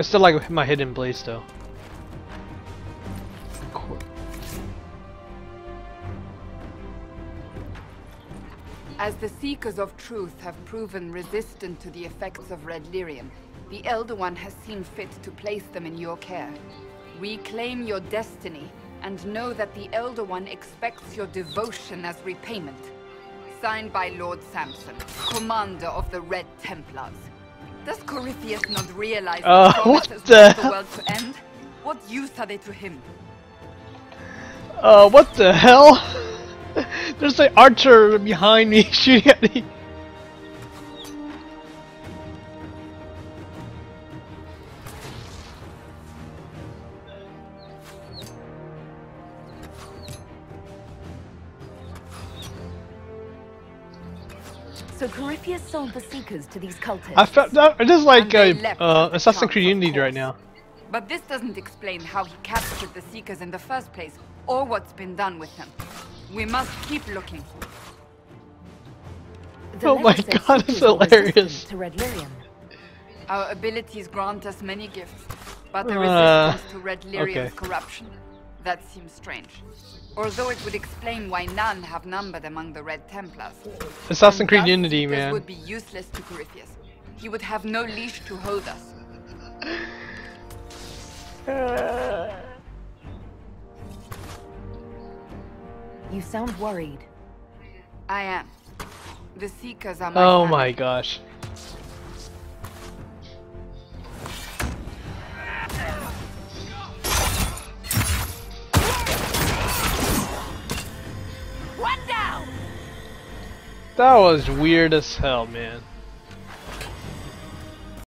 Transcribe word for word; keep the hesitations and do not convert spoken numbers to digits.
I still like my hidden blades though. Cool. As the Seekers of Truth have proven resistant to the effects of Red Lyrium, the Elder One has seen fit to place them in your care. We claim your destiny, and know that the Elder One expects your devotion as repayment. Signed by Lord Samson, commander of the Red Templars. Does Corypheus not realize uh, that what has the... the world to end? What use are they to him? Uh, what the hell? There's an archer behind me shooting at me. So Corypheus sold the Seekers to these cultists. I felt that it is like a, uh, Assassin Creed Unity right now. But this doesn't explain how he captured the Seekers in the first place, or what's been done with them. We must keep looking. The oh my god, it's hilarious. To Red Lyrium. Our abilities grant us many gifts, but the uh, resistance to Red Lyrium's okay. corruption. That seems strange. Although it would explain why none have numbered among the Red Templars. Assassin Creed Unity, man. Would be useless to Corypheus. He would have no leash to hold us. Uh. You sound worried. I am. The Seekers are my Oh family. my gosh. That was weird as hell, man.